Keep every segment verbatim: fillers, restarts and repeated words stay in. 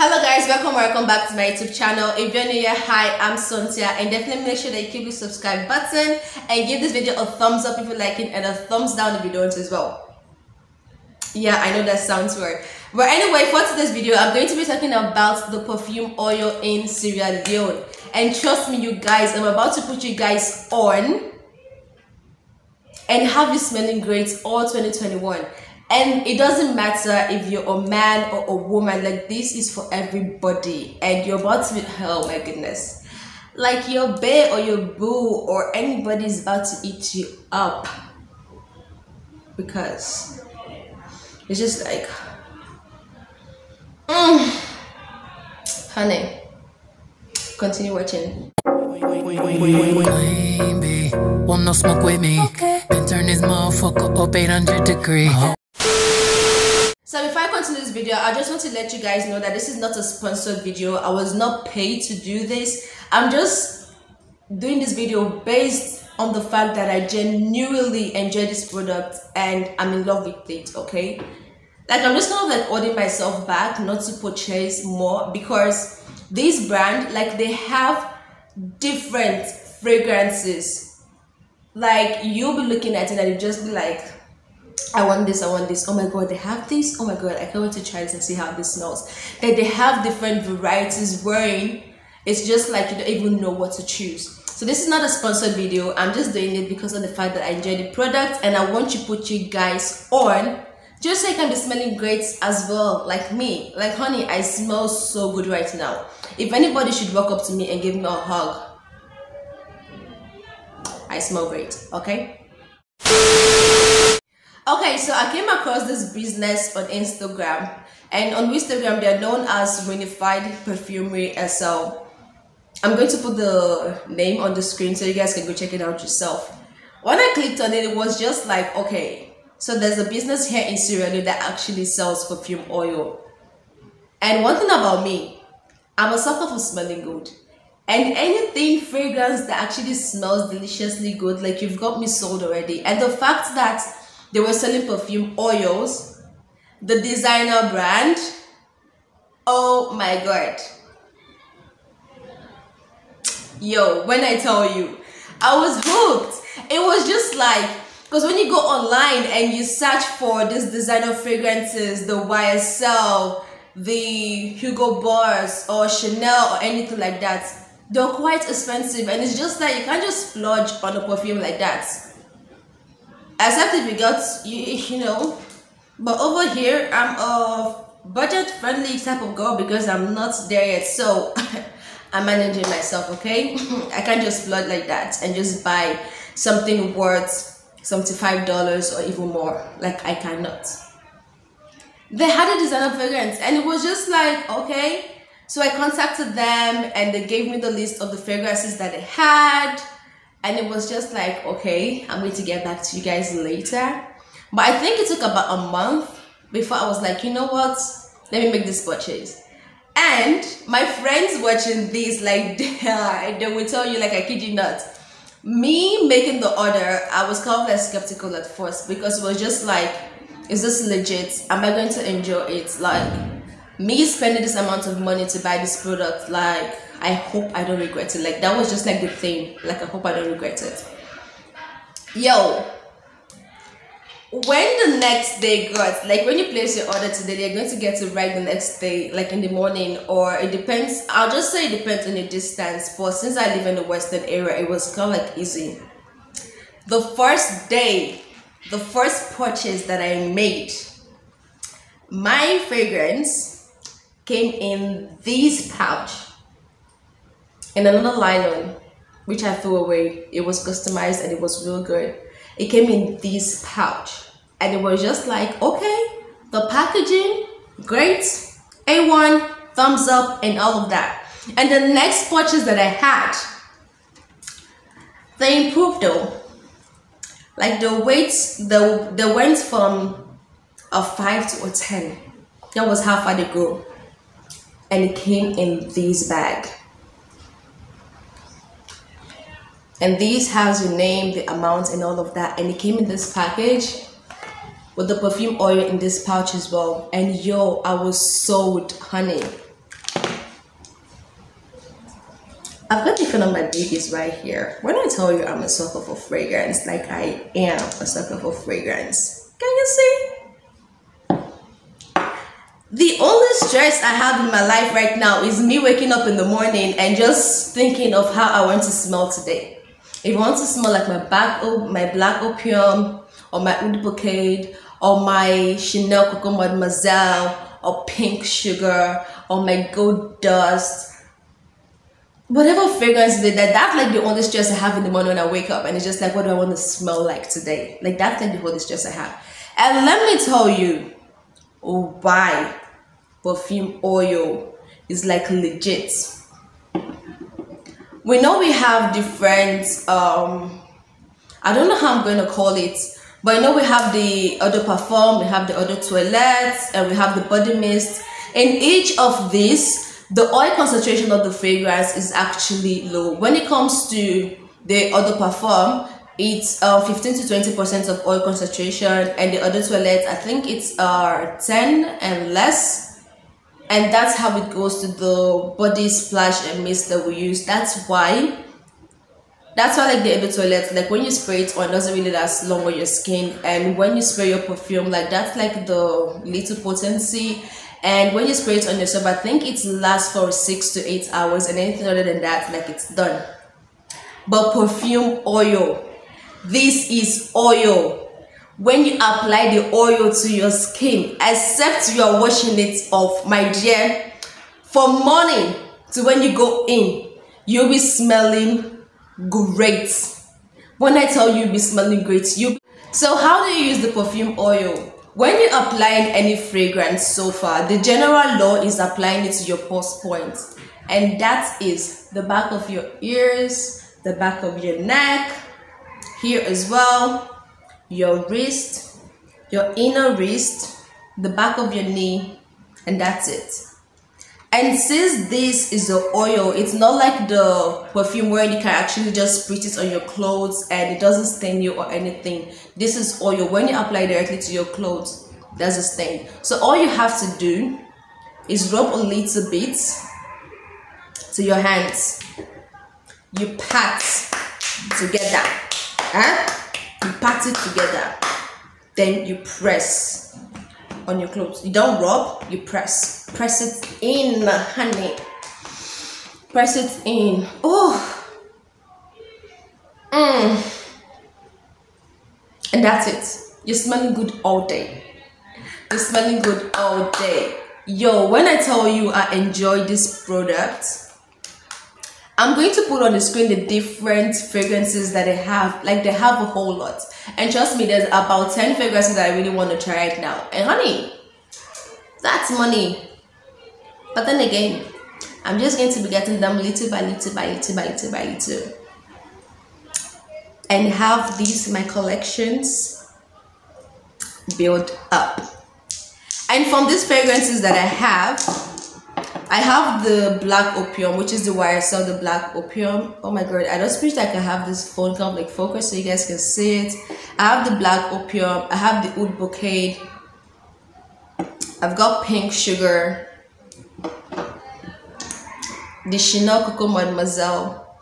Hello guys, welcome welcome back to my YouTube channel. If you're new here, hi, I'm Sontia, and definitely make sure that you click the subscribe button and give this video a thumbs up if you like it and a thumbs down if you don't as well. Yeah, I know that sounds weird, but anyway, for today's video I'm going to be talking about the perfume oil in Sierra Leone, and trust me you guys, I'm about to put you guys on and have you smelling great all twenty twenty-one. And it doesn't matter if you're a man or a woman, like this is for everybody. And you're about to be, oh my goodness, like your bae or your boo or anybody's about to eat you up, because it's just like, mm. Honey, continue watching. Baby, want no smoke with me? Okay. Then turn this motherfucker up eight hundred degrees. Uh-huh. So before I continue this video, I just want to let you guys know that this is not a sponsored video. I was not paid to do this. I'm just doing this video based on the fact that I genuinely enjoy this product and I'm in love with it, okay? Like, I'm just kind of like holding myself back not to purchase more, because this brand, like, they have different fragrances. Like, you'll be looking at it and you just be like, I want this, I want this, oh my god, they have this, oh my god, I can't wait to try this and see how this smells. That they have different varieties wearing, it's just like you don't even know what to choose. So this is not a sponsored video, I'm just doing it because of the fact that I enjoy the product and I want to put you guys on, just so you can be smelling great as well, like me. Like, honey, I smell so good right now. If anybody should walk up to me and give me a hug, I smell great, okay? Okay, so I came across this business on Instagram, and on Instagram they are known as Winnified Perfumery S L. I'm going to put the name on the screen so you guys can go check it out yourself. When I clicked on it, it was just like, okay, so there's a business here in Sierra Leone that actually sells perfume oil. And one thing about me, I'm a sucker for smelling good. And anything fragrance that actually smells deliciously good, like, you've got me sold already. And the fact that they were selling perfume oils, the designer brand, oh my god. Yo, when I tell you, I was hooked. It was just like, because when you go online and you search for this designer fragrances, the Y S L, the Hugo Boss or Chanel or anything like that, they're quite expensive, and it's just like you can't just splurge on a perfume like that. Except if you got, you, you know, but over here, I'm a budget-friendly type of girl because I'm not there yet, so I'm managing myself, okay? I can't just flood like that and just buy something worth seventy-five dollars or even more. Like, I cannot. They had a designer fragrance, and it was just like, okay. So I contacted them, and they gave me the list of the fragrances that they had. And it was just like, okay, I'm going to get back to you guys later. But I think it took about a month before I was like, you know what? Let me make this purchase. And my friends watching this, like, they will tell you, like, I kid you not. Me making the order, I was kind of like skeptical at first, because it was just like, is this legit? Am I going to enjoy it? Like, me spending this amount of money to buy this product, like, I hope I don't regret it. Like, that was just like the thing. Like, I hope I don't regret it. Yo, when the next day got, like, when you place your order today, they're going to get it right the next day, like in the morning, or it depends. I'll just say it depends on the distance, but since I live in the western area, it was kind of like easy. The first day, the first purchase that I made, my fragrance came in this pouch, in another nylon, which I threw away. It was customized and it was real good. It came in this pouch, and it was just like, okay, the packaging, great, A one, thumbs up, and all of that. And the next purchase that I had, they improved though. Like, the weights, the they went from a five to a ten. That was how far they go, and it came in this bag. And these has your name, the amount, and all of that. And it came in this package with the perfume oil in this pouch as well. And yo, I was sold, honey. I've got different of my babies right here. When I tell you I'm a sucker for fragrance, like I am a sucker for fragrance. Can you see? The only stress I have in my life right now is me waking up in the morning and just thinking of how I want to smell today. If I want to smell like my black, my black opium, or my oud bouquet, or my Chanel Coco Mademoiselle, or pink sugar, or my gold dust, whatever fragrance they that that's like the only stress I have in the morning when I wake up, and it's just like, what do I want to smell like today? Like that's like the only stress I have. And let me tell you why perfume oil is like legit. We know we have different um I don't know how I'm going to call it, but I know we have the eau de parfum, we have the eau de toilette, and we have the body mist. In each of these, the oil concentration of the fragrance is actually low. When it comes to the eau de parfum, it's uh, fifteen to twenty percent of oil concentration, and the eau de toilette, I think it's uh, ten and less. And that's how it goes to the body splash and mist that we use. That's why, that's why like the eau de toilette, like when you spray it on, it doesn't really last long on your skin. And when you spray your perfume, like that's like the little potency. And when you spray it on yourself, I think it lasts for six to eight hours, and anything other than that, like it's done. But perfume oil, this is oil. When you apply the oil to your skin, except you are washing it off, my dear, from morning to when you go in, you'll be smelling great. When I tell you, you'll be smelling great. You. So how do you use the perfume oil? When you're applying any fragrance so far, the general law is applying it to your pulse point. And that is the back of your ears, the back of your neck, here as well, your wrist, your inner wrist, the back of your knee, and that's it. And since this is the oil, it's not like the perfume where you can actually just spray it on your clothes and it doesn't stain you or anything. This is oil. When you apply directly to your clothes, there's a stain. So all you have to do is rub a little bit to your hands. You pat together. Huh? You pat it together. Then you press on your clothes. You don't rub, you press. Press it in, honey. Press it in. Oh. Mm. And that's it. You're smelling good all day. You're smelling good all day. Yo, when I tell you I enjoy this product, I'm going to put on the screen the different fragrances that they have. Like they have a whole lot. And trust me, there's about ten fragrances that I really want to try right now. And honey, that's money. But then again, I'm just going to be getting them little by little by little by little by little. And have these my collections build up. And from these fragrances that I have, I have the black opium, which is the Y S L, the black opium. Oh my god, I just wish I could have this phone cam like focus so you guys can see it. I have the black opium, I have the oud bouquet, I've got pink sugar, the Chanel Coco Mademoiselle.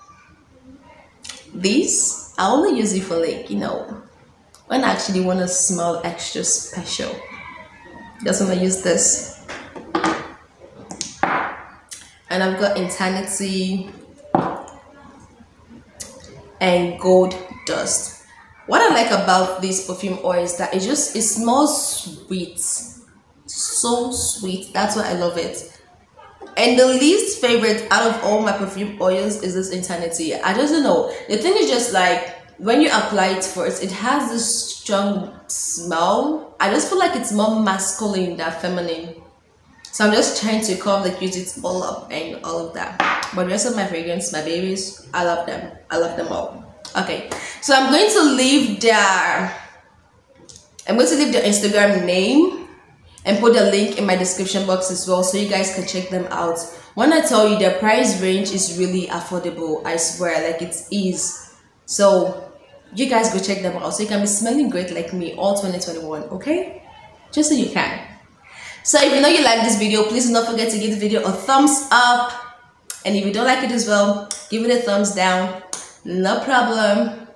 These I only use it for like, you know, when I actually want to smell extra special. That's when I use this. And I've got eternity and gold dust. What I like about this perfume oil is that it just it smells sweet, so sweet. That's why I love it. And the least favorite out of all my perfume oils is this eternity. I just don't know. The thing is just like when you apply it first, it has this strong smell. I just feel like it's more masculine than feminine. So I'm just trying to curve the digits all up and all of that. But the rest of my fragrance, my babies, I love them. I love them all. Okay, so I'm going to leave their, I'm going to leave their Instagram name and put the link in my description box as well, so you guys can check them out. When I tell you, their price range is really affordable. I swear, like it is. So you guys go check them out, so you can be smelling great like me all twenty twenty-one. Okay, just so you can. So if you know you like this video, please do not forget to give the video a thumbs up And if you don't like it as well, give it a thumbs down, no problem.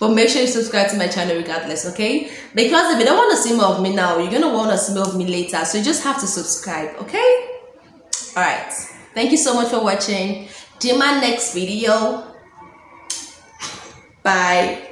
But make sure you subscribe to my channel regardless, okay? Because if you don't want to see more of me now, you're gonna want to see more of me later, so you just have to subscribe, okay? All right, thank you so much for watching. Till my next video, bye.